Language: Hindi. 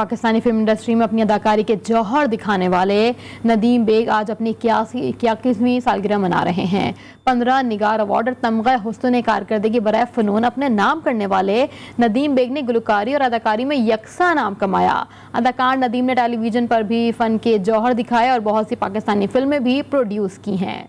पाकिस्तानी फिल्म इंडस्ट्री में अपनी अदाकारी के जौहर दिखाने वाले नदीम बेग आज अपनी 81वीं सालगिरह मना रहे हैं। 15 निगार अवार्ड और तमगा हुस्न कारकर्दगी बराए फ़नून अपने नाम करने वाले नदीम बेग ने गुलकारी और अदाकारी में यकसा नाम कमाया। अदाकार नदीम ने टेलीविज़न पर भी फ़न के जौहर दिखाए और बहुत सी पाकिस्तानी फिल्में भी प्रोड्यूस की हैं।